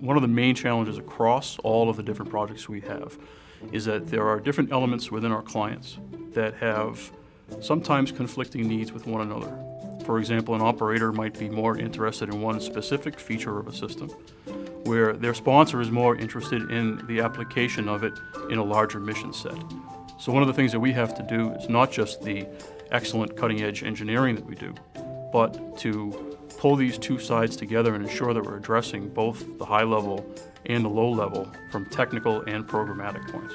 One of the main challenges across all of the different projects we have is that there are different elements within our clients that have sometimes conflicting needs with one another. For example, an operator might be more interested in one specific feature of a system, where their sponsor is more interested in the application of it in a larger mission set. So one of the things that we have to do is not just the excellent cutting-edge engineering that we do, but to pull these two sides together and ensure that we're addressing both the high level and the low level from technical and programmatic points.